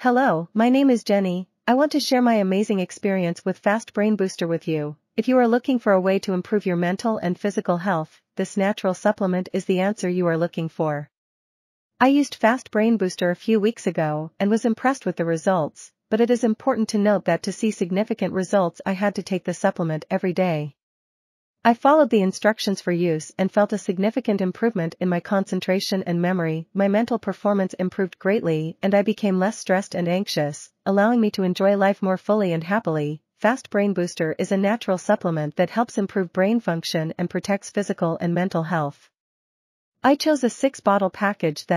Hello, my name is Jenny. I want to share my amazing experience with Fast Brain Booster with you. If you are looking for a way to improve your mental and physical health, this natural supplement is the answer you are looking for. I used Fast Brain Booster a few weeks ago and was impressed with the results, but it is important to note that to see significant results I had to take the supplement every day. I followed the instructions for use and felt a significant improvement in my concentration and memory. My mental performance improved greatly and I became less stressed and anxious, allowing me to enjoy life more fully and happily. Fast Brain Booster is a natural supplement that helps improve brain function and protects physical and mental health. I chose a 6-bottle package that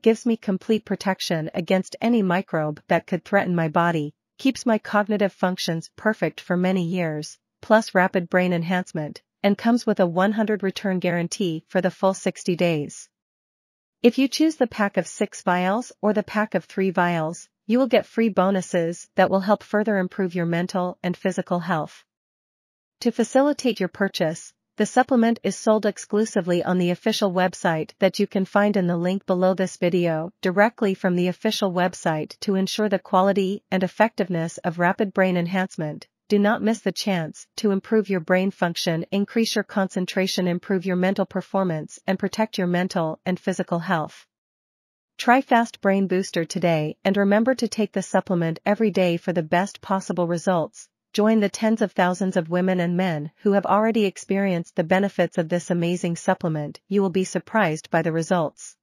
gives me complete protection against any microbe that could threaten my body, keeps my cognitive functions perfect for many years, plus rapid brain enhancement, and comes with a 100% return guarantee for the full 60 days. If you choose the pack of 6 vials or the pack of 3 vials, you will get free bonuses that will help further improve your mental and physical health. To facilitate your purchase, the supplement is sold exclusively on the official website that you can find in the link below this video, directly from the official website to ensure the quality and effectiveness of rapid brain enhancement. Do not miss the chance to improve your brain function, increase your concentration, improve your mental performance, and protect your mental and physical health. Try Fast Brain Booster today and remember to take the supplement every day for the best possible results. Join the tens of thousands of women and men who have already experienced the benefits of this amazing supplement. You will be surprised by the results.